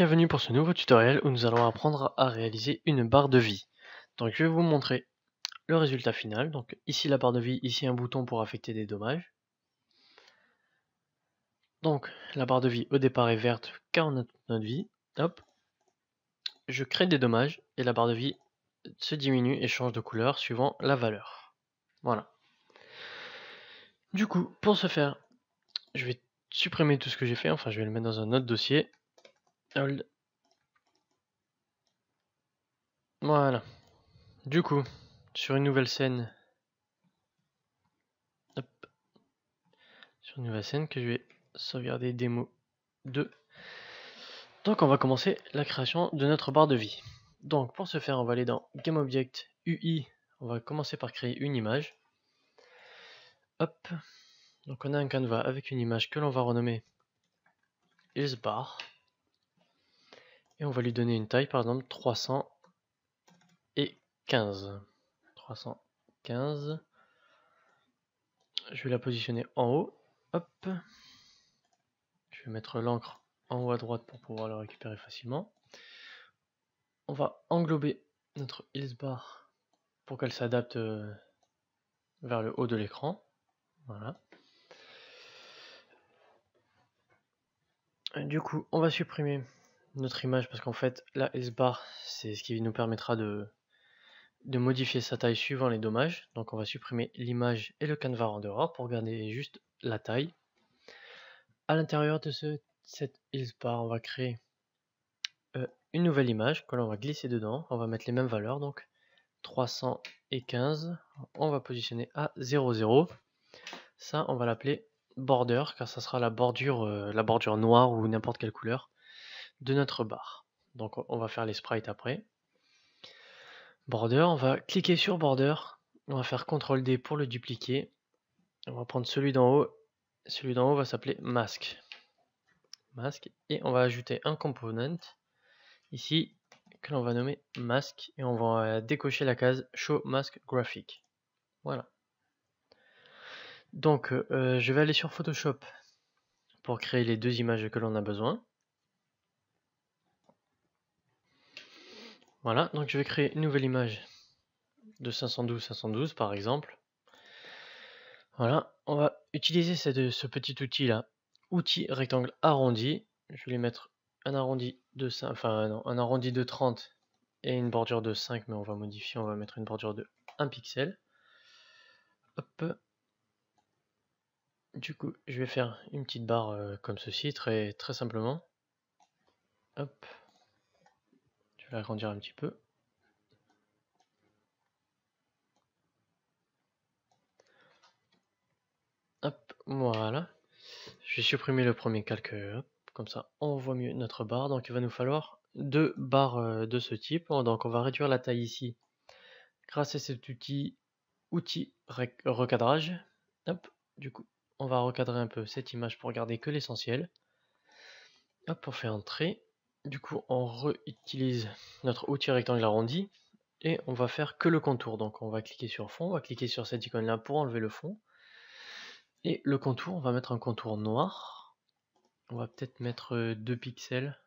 bienvenue pour ce nouveau tutoriel où nous allons apprendre à réaliser une barre de vie. Donc je vais vous montrer le résultat final. Donc ici la barre de vie, ici un bouton pour affecter des dommages. Donc la barre de vie au départ est verte car on a toute notre vie. Hop. Je crée des dommages et la barre de vie se diminue et change de couleur suivant la valeur. Voilà. Du coup, pour ce faire, je vais supprimer tout ce que j'ai fait, enfin je vais le mettre dans un autre dossier. Hold. Voilà. Du coup, sur une nouvelle scène, hop. Sur une nouvelle scène que je vais sauvegarder démo 2. Donc on va commencer la création de notre barre de vie. Donc pour ce faire, on va aller dans GameObject, UI, on va commencer par créer une image. Hop. Donc on a un canevas avec une image que l'on va renommer LSBAR. Et on va lui donner une taille, par exemple 315. 315. Je vais la positionner en haut. Hop. Je vais mettre l'encre en haut à droite pour pouvoir la récupérer facilement. On va englober notre LSBAR pour qu'elle s'adapte vers le haut de l'écran. Voilà. Du coup, on va supprimer notre image parce qu'en fait, la LSBAR, c'est ce qui nous permettra de modifier sa taille suivant les dommages. Donc on va supprimer l'image et le canevas en dehors pour garder juste la taille. À l'intérieur de cette LSBAR, on va créer une nouvelle image que l'on va glisser dedans. On va mettre les mêmes valeurs, donc 315. On va positionner à 00. Ça, on va l'appeler Border, car ça sera la bordure noire ou n'importe quelle couleur de notre barre. Donc on va faire les sprites après. Border, on va cliquer sur Border, on va faire CTRL D pour le dupliquer. On va prendre celui d'en haut, va s'appeler Mask. Et on va ajouter un component ici que l'on va nommer Mask et on va décocher la case Show Mask Graphic. Voilà. Donc je vais aller sur Photoshop pour créer les deux images que l'on a besoin. Voilà, donc je vais créer une nouvelle image de 512 par exemple. Voilà, on va utiliser ce petit outil là, outil rectangle arrondi. Je vais lui mettre un arrondi de 5, enfin non, un arrondi de 30 et une bordure de 5, mais on va modifier, on va mettre une bordure de 1 pixel. Hop. Du coup, je vais faire une petite barre comme ceci, très simplement. Hop. Je vais l'agrandir un petit peu. Hop, voilà. Je vais supprimer le premier calque, hop, comme ça on voit mieux notre barre. Donc il va nous falloir deux barres de ce type. Donc on va réduire la taille ici grâce à cet outil recadrage. Hop, du coup. On va recadrer un peu cette image pour garder que l'essentiel. Hop, on fait un trait. Du coup, on réutilise notre outil rectangle arrondi et on va faire que le contour. Donc, on va cliquer sur fond, on va cliquer sur cette icône-là pour enlever le fond. Et le contour, on va mettre un contour noir. On va peut-être mettre 2 pixels.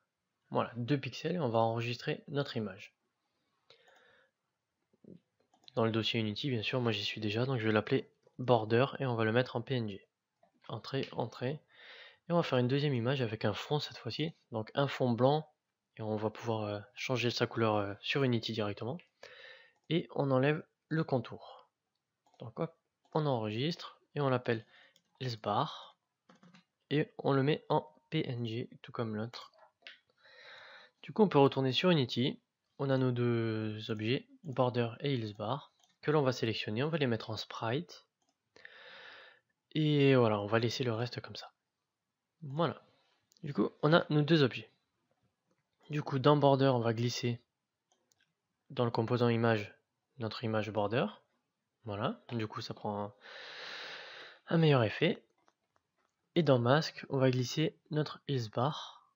Voilà, 2 pixels et on va enregistrer notre image. Dans le dossier Unity, bien sûr, moi j'y suis déjà, donc je vais l'appeler Border et on va le mettre en PNG. Entrée, entrée, et on va faire une deuxième image avec un fond cette fois-ci, donc un fond blanc, et on va pouvoir changer sa couleur sur Unity directement, et on enlève le contour. Donc hop, on enregistre, et on l'appelle LSBAR, et on le met en PNG, tout comme l'autre. Du coup on peut retourner sur Unity, on a nos deux objets, Border et LSBAR, que l'on va sélectionner, on va les mettre en sprite. Et voilà, on va laisser le reste comme ça. Voilà. Du coup, on a nos deux objets. Du coup, dans Border, on va glisser dans le composant image, notre image Border. Voilà. Du coup, ça prend un meilleur effet. Et dans Mask, on va glisser notre LSBAR.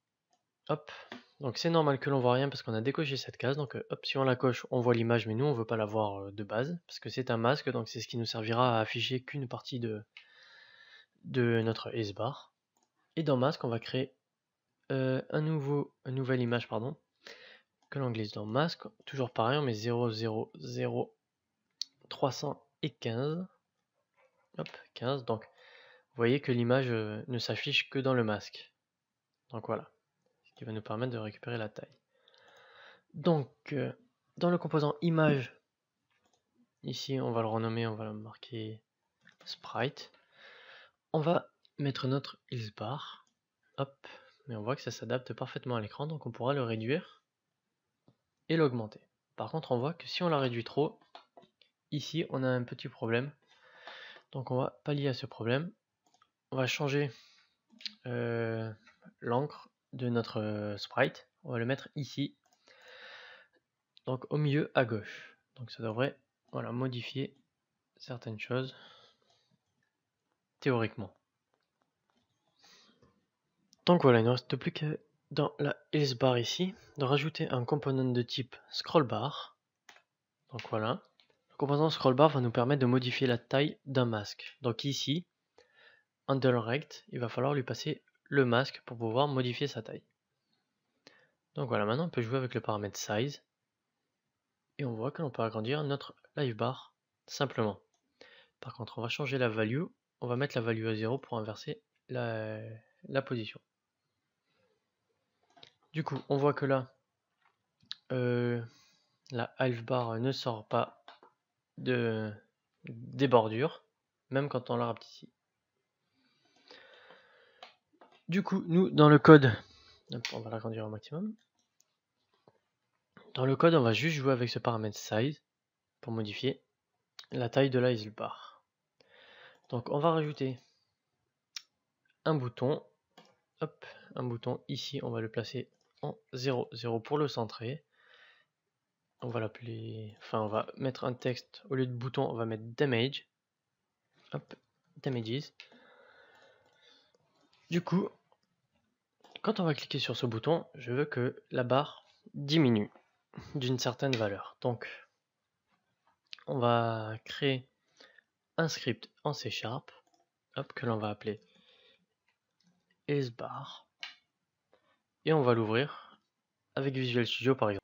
Hop. Donc, c'est normal que l'on voit rien parce qu'on a décoché cette case. Donc, hop, si on la coche, on voit l'image, mais nous, on veut pas la voir de base parce que c'est un masque. Donc, c'est ce qui nous servira à afficher qu'une partie de notre LSBAR. Et dans Mask, on va créer une nouvelle image, pardon, que l'on glisse dans Mask. Toujours pareil, on met 0, 0, 0, 315. Hop, 15. Donc, vous voyez que l'image ne s'affiche que dans le masque. Donc voilà, ce qui va nous permettre de récupérer la taille. Donc, dans le composant image, ici, on va le renommer, on va le marquer sprite. On va mettre notre LSBAR. Hop, mais on voit que ça s'adapte parfaitement à l'écran, donc on pourra le réduire et l'augmenter. Par contre, on voit que si on la réduit trop, ici, on a un petit problème. Donc on va pallier à ce problème. On va changer l'encre de notre sprite. On va le mettre ici, donc au milieu à gauche. Donc ça devrait, voilà, modifier certaines choses théoriquement. Donc voilà, il ne reste plus que dans la LSBAR ici de rajouter un component de type scrollbar. Donc voilà, le composant scrollbar va nous permettre de modifier la taille d'un masque. Donc ici, handle rect, il va falloir lui passer le masque pour pouvoir modifier sa taille. Donc voilà, maintenant on peut jouer avec le paramètre size. Et on voit que l'on peut agrandir notre live bar simplement. Par contre, on va changer la value. On va mettre la value à 0 pour inverser la position. Du coup, on voit que là, la live bar ne sort pas des bordures, même quand on la rapetit. Du coup, nous, dans le code, on va l'agrandir au maximum. Dans le code, on va juste jouer avec ce paramètre size pour modifier la taille de la LSBAR. Donc on va rajouter un bouton. Hop, un bouton ici, on va le placer en 0, 0 pour le centrer. On va l'appeler, enfin on va mettre un texte, au lieu de bouton, on va mettre damage. Hop, damages. Du coup, quand on va cliquer sur ce bouton, je veux que la barre diminue d'une certaine valeur. Donc on va créer un script en C# que l'on va appeler LSBAR et on va l'ouvrir avec Visual Studio par exemple.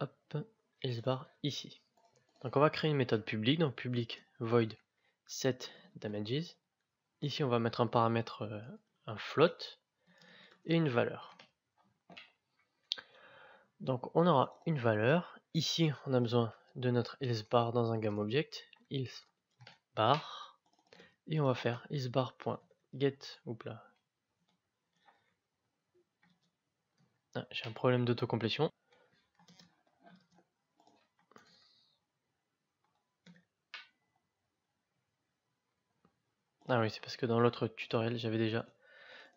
Hop, LSBAR ici. Donc on va créer une méthode publique, donc public void setDamages. Ici on va mettre un paramètre, un float et une valeur. Donc on aura une valeur, ici on a besoin de notre LSBAR dans un GameObject, LSBAR, et on va faire LSBAR.get, j'ai un problème d'autocomplétion, ah oui c'est parce que dans l'autre tutoriel j'avais déjà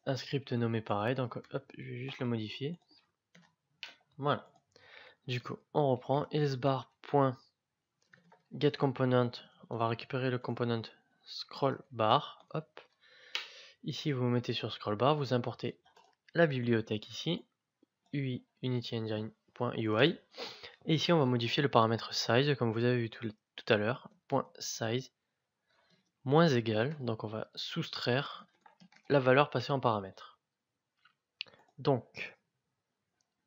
un script nommé pareil, donc hop, je vais juste le modifier. Voilà. Du coup, on reprend LSBAR.getComponent. On va récupérer le component scrollbar. Hop. Ici, vous mettez sur scrollbar, vous importez la bibliothèque ici, UnityEngine.UI. Et ici, on va modifier le paramètre size, comme vous avez vu tout à l'heure. .size moins égal. Donc, on va soustraire la valeur passée en paramètre. Donc,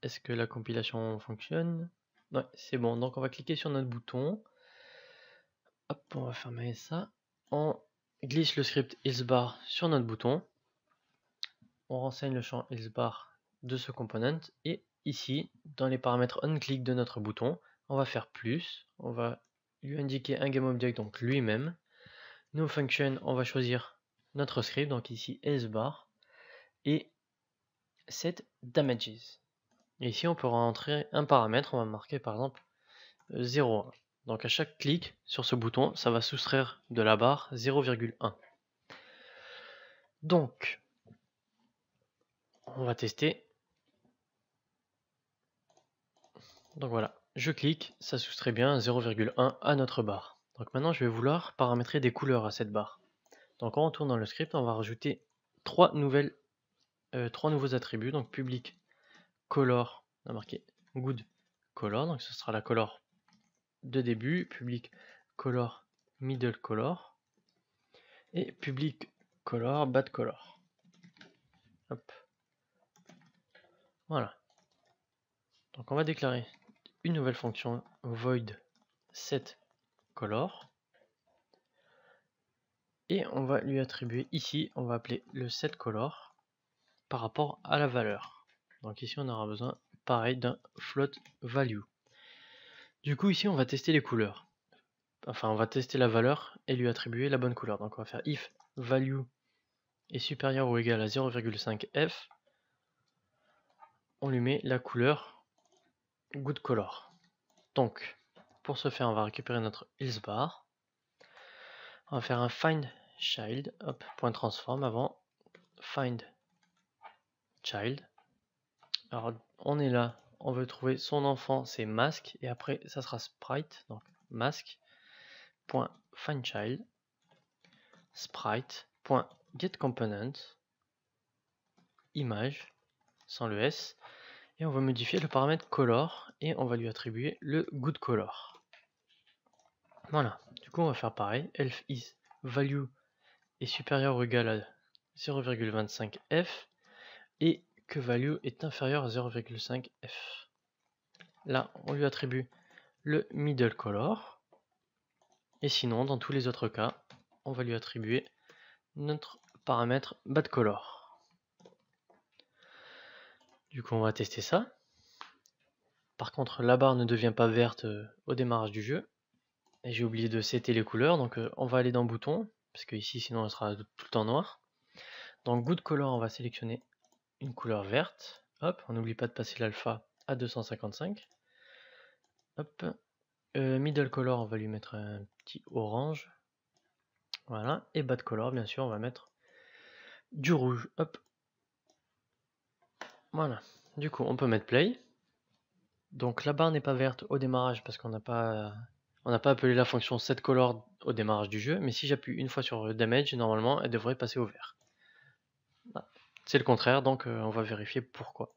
est-ce que la compilation fonctionne? Ouais, c'est bon. Donc on va cliquer sur notre bouton. Hop, on va fermer ça. On glisse le script LSBAR sur notre bouton. On renseigne le champ LSBAR de ce component. Et ici, dans les paramètres onClick de notre bouton, on va faire plus. On va lui indiquer un GameObject, donc lui-même. New function, on va choisir notre script, donc ici LSBAR. Et setDamages. Et ici, on peut rentrer un paramètre, on va marquer par exemple 0,1. Donc à chaque clic sur ce bouton, ça va soustraire de la barre 0,1. Donc, on va tester. Donc voilà, je clique, ça soustrait bien 0,1 à notre barre. Donc maintenant, je vais vouloir paramétrer des couleurs à cette barre. Donc on retourne dans le script, on va rajouter trois nouveaux attributs, donc public. Color, on a marqué good color, donc ce sera la color de début, public color, middle color, et public color, bad color. Hop. Voilà. Donc on va déclarer une nouvelle fonction void setColor et on va lui attribuer ici, on va appeler le setColor par rapport à la valeur. Donc ici on aura besoin pareil d'un float value. Du coup ici on va tester les couleurs. Enfin on va tester la valeur et lui attribuer la bonne couleur. Donc on va faire if value est supérieur ou égal à 0,5f, on lui met la couleur good color. Donc pour ce faire on va récupérer notre HealthBar, on va faire un findChild, hop, point transform avant, findChild. Alors on est là, on veut trouver son enfant, c'est Mask, et après ça sera sprite, donc Mask point findChild, sprite point getComponent, image sans le s, et on va modifier le paramètre color et on va lui attribuer le good color. Voilà, du coup on va faire pareil, elf is value est supérieur ou égal à 0,25f et que value est inférieur à 0,5f. Là on lui attribue le middle color et sinon dans tous les autres cas on va lui attribuer notre paramètre bad color. Du coup on va tester ça. Par contre la barre ne devient pas verte au démarrage du jeu et j'ai oublié de setter les couleurs, donc on va aller dans bouton parce que ici sinon elle sera tout le temps noire. Dans good color on va sélectionner une couleur verte, hop, on n'oublie pas de passer l'alpha à 255, hop, middle color on va lui mettre un petit orange, voilà, et bad color bien sûr on va mettre du rouge, hop, voilà. Du coup on peut mettre play, donc la barre n'est pas verte au démarrage parce qu'on n'a pas appelé la fonction setColor au démarrage du jeu, mais si j'appuie une fois sur damage normalement elle devrait passer au vert. C'est le contraire, donc on va vérifier pourquoi.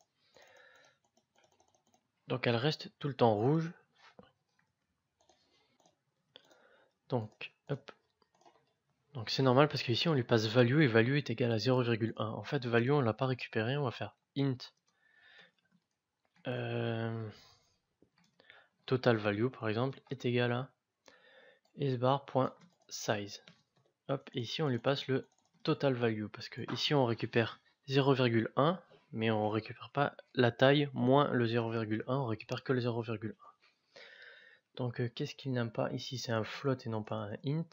Donc elle reste tout le temps rouge. Donc hop. Donc c'est normal parce qu'ici on lui passe value et value est égal à 0,1. En fait value on l'a pas récupéré, on va faire int total value par exemple est égal à hbar.size. Hop, et ici on lui passe le total value parce que ici on récupère 0,1 mais on récupère pas la taille moins le 0,1, on récupère que le 0,1. Donc qu'est-ce qu'il n'aime pas ici, c'est un float et non pas un int.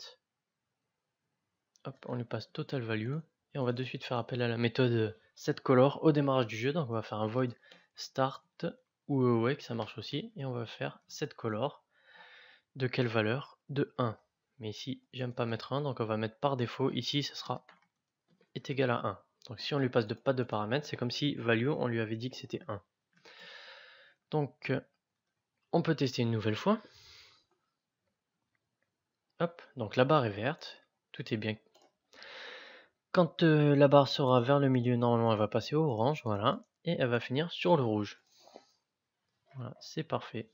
Hop, on lui passe total value et on va de suite faire appel à la méthode setColor au démarrage du jeu, donc on va faire un void start ou awake, ça marche aussi, et on va faire setColor de quelle valeur, de 1, mais ici j'aime pas mettre 1 donc on va mettre par défaut, ici ça sera est égal à 1. Donc si on lui passe pas de paramètres, c'est comme si value on lui avait dit que c'était 1. Donc on peut tester une nouvelle fois. Hop, donc la barre est verte, tout est bien. Quand la barre sera vers le milieu, normalement elle va passer au orange, voilà, et elle va finir sur le rouge. Voilà, c'est parfait.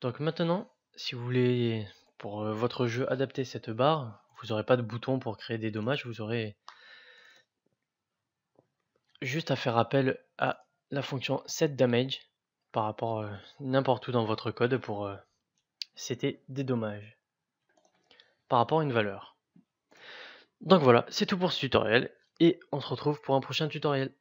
Donc maintenant, si vous voulez pour votre jeu adapter cette barre, vous n'aurez pas de bouton pour créer des dommages, vous aurez juste à faire appel à la fonction setDamages par rapport n'importe où dans votre code pour setter des dommages par rapport à une valeur. Donc voilà, c'est tout pour ce tutoriel et on se retrouve pour un prochain tutoriel.